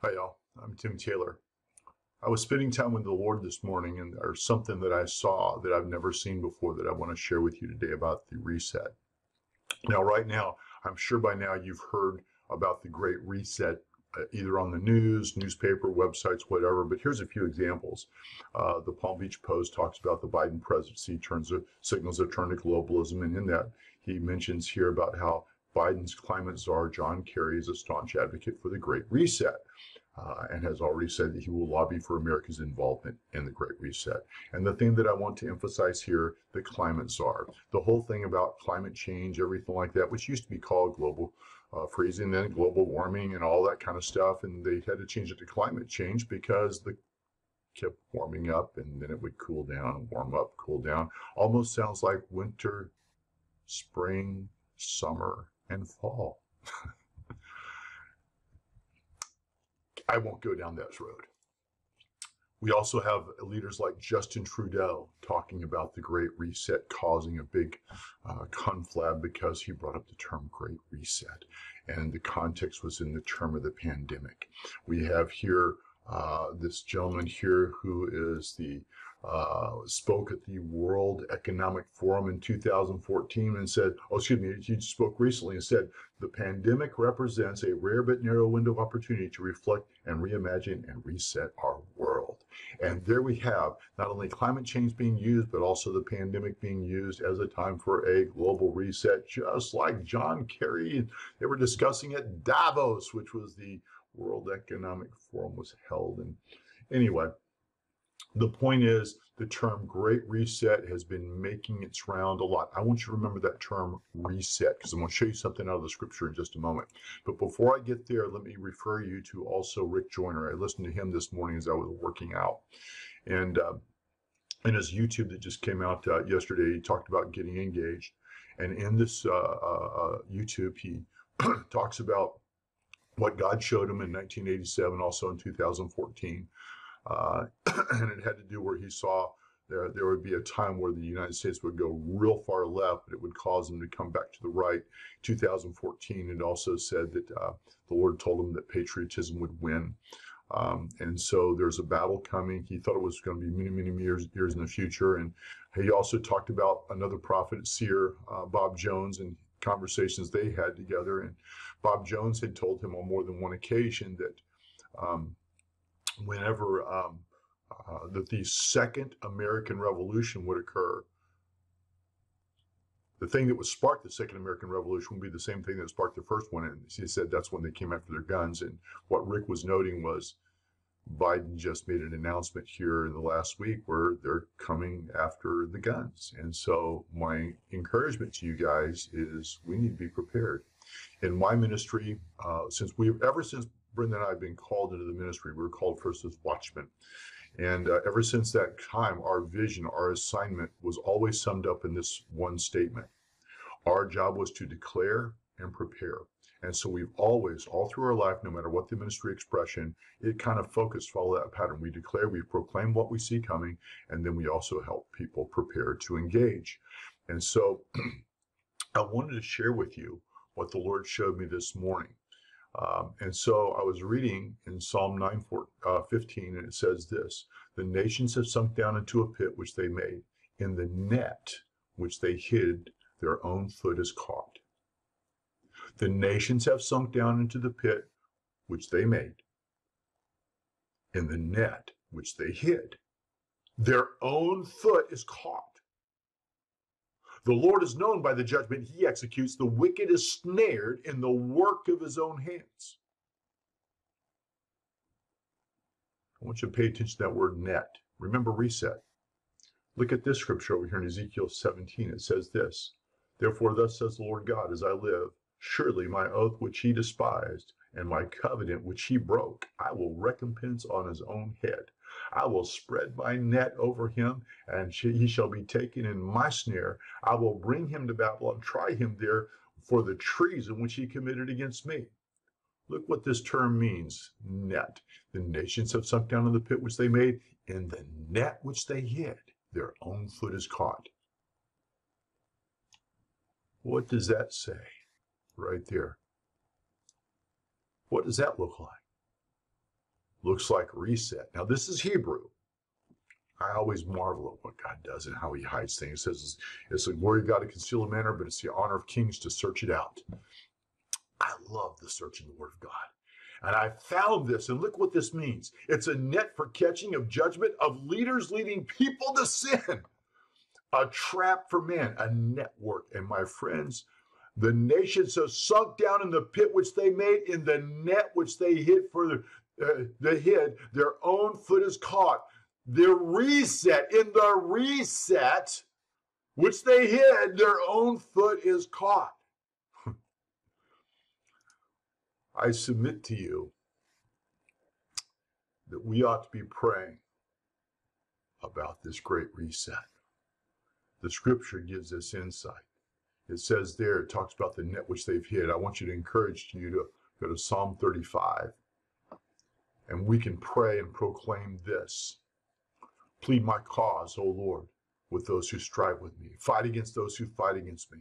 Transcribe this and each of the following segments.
Hi, y'all. I'm Tim Taylor. I was spending time with the Lord this morning, and there's something that I saw that I've never seen before that I want to share with you today about the reset. Now, right now, I'm sure by now you've heard about the Great Reset, either on the news, newspaper, websites, whatever, but here's a few examples. The Palm Beach Post talks about the Biden presidency signals a turn to globalism, and in that, he mentions here about how Biden's climate czar, John Kerry, is a staunch advocate for the Great Reset and has already said that he will lobby for America's involvement in the Great Reset. And the thing that I want to emphasize here, the climate czar, the whole thing about climate change, everything like that, which used to be called global freezing, then global warming and all that kind of stuff. And they had to change it to climate change because the kept warming up and then it would cool down, warm up, cool down. Almost sounds like winter, spring, summer, and fall. I won't go down that road. We also have leaders like Justin Trudeau talking about the Great Reset causing a big conflab because he brought up the term Great Reset, and the context was in the term of the pandemic. We have here this gentleman here who is the spoke at the World Economic Forum in 2014 and said, oh, excuse me, he spoke recently and said, the pandemic represents a rare but narrow window of opportunity to reflect and reimagine and reset our world. And there we have not only climate change being used, but also the pandemic being used as a time for a global reset, just like John Kerry. They were discussing at Davos, which was the World Economic Forum was held. And anyway, the point is the term Great Reset has been making its round a lot. I want you to remember that term reset, because I'm going to show you something out of the scripture in just a moment. But before I get there, let me refer you to also Rick Joyner. I listened to him this morning as I was working out. And in his YouTube that just came out yesterday, he talked about getting engaged. And in this YouTube, he talks about what God showed him in 1987, also in 2014. And it had to do where he saw there would be a time where the United States would go real far left, but it would cause them to come back to the right. 2014, it also said that the Lord told him that patriotism would win. And so there's a battle coming. He thought it was going to be many, many years in the future. And he also talked about another prophet, seer, Bob Jones, and conversations they had together. And Bob Jones had told him on more than one occasion that whenever that the second American Revolution would occur, the thing that would spark the second American Revolution would be the same thing that sparked the first one. And he said that's when they came after their guns. And what Rick was noting was Biden just made an announcement here in the last week where they're coming after the guns. And so my encouragement to you guys is we need to be prepared. In my ministry, ever since Brenda and I have been called into the ministry, we were called first as watchmen. And ever since that time, our vision, our assignment was always summed up in this one statement. Our job was to declare and prepare. And so we've always, all through our life, no matter what the ministry expression, it kind of focused, follow that pattern. We declare, we proclaim what we see coming, and then we also help people prepare to engage. And so I wanted to share with you what the Lord showed me this morning. And so I was reading in Psalm 9:15, and it says this, the nations have sunk down into a pit which they made. In the net which they hid, their own foot is caught. The nations have sunk down into the pit which they made. In the net which they hid, their own foot is caught. The Lord is known by the judgment he executes. The wicked is snared in the work of his own hands. I want you to pay attention to that word net. Remember reset. Look at this scripture over here in Ezekiel 17. It says this, therefore thus says the Lord God, as I live, surely my oath which he despised and my covenant which he broke, I will recompense on his own head. I will spread my net over him, and he shall be taken in my snare. I will bring him to Babylon, try him there for the treason which he committed against me. Look what this term means, net. The nations have sunk down in the pit which they made. In the net which they hid, their own foot is caught. What does that say? Right there. What does that look like? looks like reset. Now, this is Hebrew. I always marvel at what God does and how he hides things. It says it's the glory of God to conceal a matter, but it's the honor of kings to search it out. I love the searching the word of God. And I found this, and look what this means. It's a net for catching of judgment of leaders leading people to sin. A trap for men, a network. And my friends, the nations have sunk down in the pit which they made, in the net which they hid for the hid. Their own foot is caught. Their reset, in the reset which they hid, their own foot is caught. I submit to you that we ought to be praying about this great reset. The scripture gives us insight. It says there, it talks about the net which they've hid. I want you to encourage you to go to Psalm 35, and we can pray and proclaim this. Plead my cause, O Lord, with those who strive with me. Fight against those who fight against me.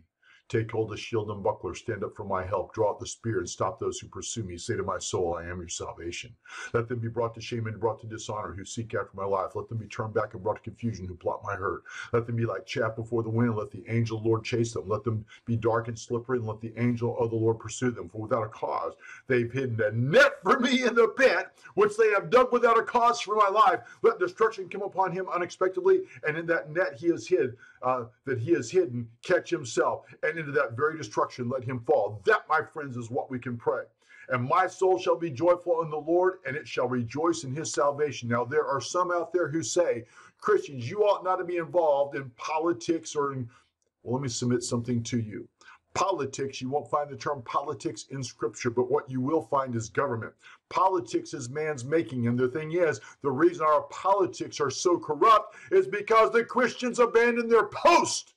Take hold of shield and buckler. Stand up for my help. Draw out the spear and stop those who pursue me. Say to my soul, I am your salvation. Let them be brought to shame and brought to dishonor who seek after my life. Let them be turned back and brought to confusion who plot my hurt. Let them be like chaff before the wind. Let the angel of the Lord chase them. Let them be dark and slippery, and let the angel of the Lord pursue them. For without a cause they've hidden a net for me in the pit, which they have dug without a cause for my life. Let destruction come upon him unexpectedly, and in that net he is hid. That he has hidden, catch himself, and into that very destruction let him fall. That, my friends, is what we can pray. And my soul shall be joyful in the Lord, and it shall rejoice in his salvation. Now, there are some out there who say, Christians, you ought not to be involved in politics or in... Well, let me submit something to you. Politics, you won't find the term politics in Scripture, but what you will find is government. Politics is man's making, and the thing is, the reason our politics are so corrupt is because the Christians abandoned their post.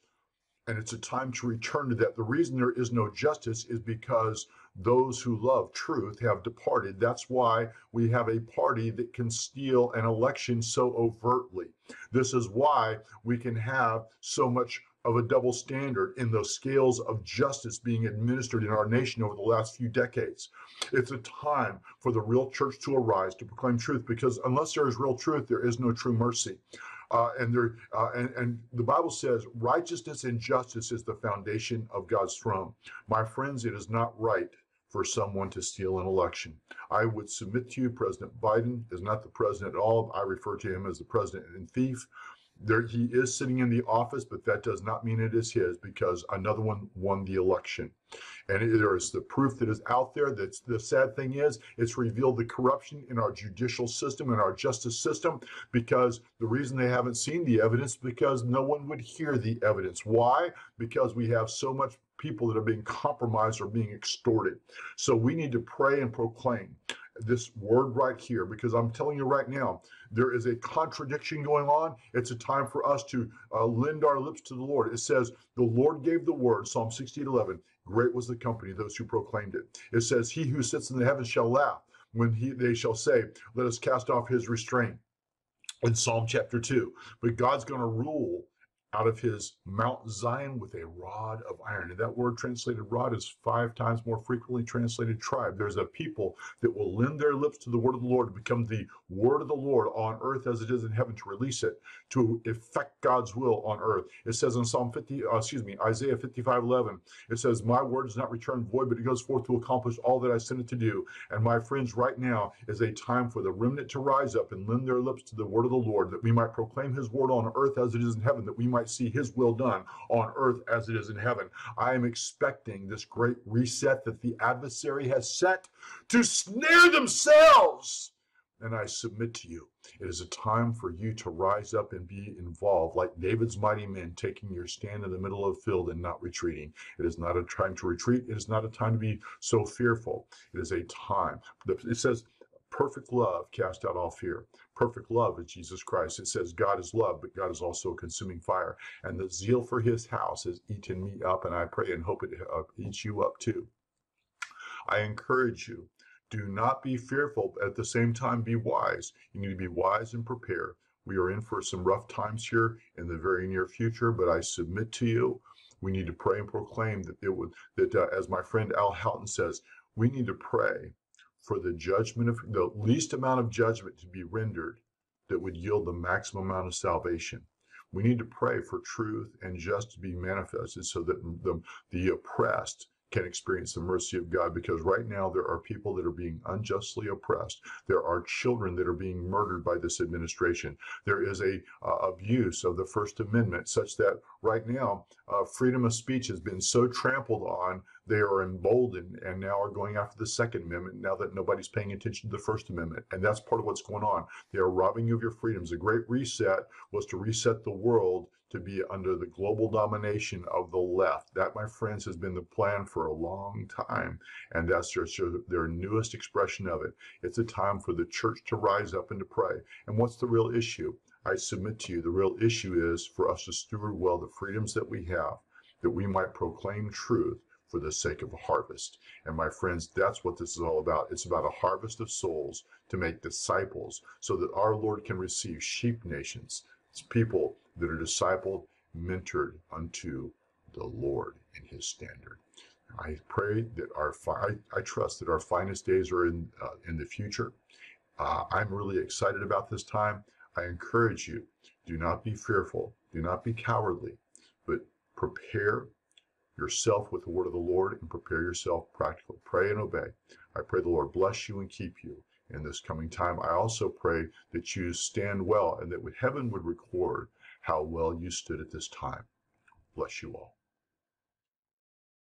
And it's a time to return to that. The reason there is no justice is because those who love truth have departed. That's why we have a party that can steal an election so overtly. This is why we can have so much of a double standard in those scales of justice being administered in our nation over the last few decades. It's a time for the real church to arise, to proclaim truth, because unless there is real truth, there is no true mercy. And the Bible says righteousness and justice is the foundation of God's throne. My friends, it is not right for someone to steal an election. I would submit to you, President Biden is not the president at all. I refer to him as the president and thief. There, he is sitting in the office, but that does not mean it is his, because another one won the election. And there is the proof that is out there. That's the sad thing is, it's revealed the corruption in our judicial system and our justice system, because the reason they haven't seen the evidence, because no one would hear the evidence. Why? Because we have so much people that are being compromised or being extorted. So we need to pray and proclaim this word right here, because I'm telling you right now, there is a contradiction going on. It's a time for us to lend our lips to the Lord. It says, the Lord gave the word, Psalm 68:11. Great was the company of those who proclaimed it. It says, he who sits in the heavens shall laugh when they shall say, let us cast off his restraint. In Psalm chapter 2, but God's going to rule out of his Mount Zion with a rod of iron. And that word translated rod is 5 times more frequently translated tribe. There's a people that will lend their lips to the word of the Lord to become the word of the Lord on earth as it is in heaven, to release it, to effect God's will on earth. It says in Isaiah 55:11, it says, my word does not return void, but it goes forth to accomplish all that I sent it to do. And my friends, right now is a time for the remnant to rise up and lend their lips to the word of the Lord, that we might proclaim his word on earth as it is in heaven, that we might see his will done on earth as it is in heaven. I am expecting this great reset that the adversary has set to snare themselves. And I submit to you, it is a time for you to rise up and be involved, like David's mighty men, taking your stand in the middle of the field and not retreating. It is not a time to retreat. It is not a time to be so fearful. It is a time. It says, perfect love cast out all fear. Perfect love is Jesus Christ. It says God is love, but God is also a consuming fire. And the zeal for his house has eaten me up, and I pray and hope it eats you up too. I encourage you, do not be fearful, but at the same time be wise. You need to be wise and prepared. We are in for some rough times here in the very near future, but I submit to you, we need to pray and proclaim that as my friend Al Houghton says, we need to pray for the judgment of the least amount of judgment to be rendered that would yield the maximum amount of salvation. We need to pray for truth and justice to be manifested so that the oppressed can experience the mercy of God, because right now there are people that are being unjustly oppressed. There are children that are being murdered by this administration. There is a abuse of the First Amendment such that right now freedom of speech has been so trampled on, they are emboldened and now are going after the Second Amendment now that nobody's paying attention to the First Amendment. And that's part of what's going on. They are robbing you of your freedoms. The Great Reset was to reset the world to be under the global domination of the left. That, my friends, has been the plan for a long time, and that's their newest expression of it. It's a time for the church to rise up and to pray. And what's the real issue? I submit to you, the real issue is for us to steward well the freedoms that we have, that we might proclaim truth for the sake of a harvest. And my friends, that's what this is all about. It's about a harvest of souls to make disciples so that our Lord can receive sheep nations. It's people that are discipled, mentored unto the Lord and his standard. I pray that I trust that our finest days are in the future. I'm really excited about this time. I encourage you, do not be fearful, do not be cowardly, but prepare yourself with the word of the Lord and prepare yourself practically. Pray and obey. I pray the Lord bless you and keep you in this coming time. I also pray that you stand well and that heaven would record how well you stood at this time. Bless you all.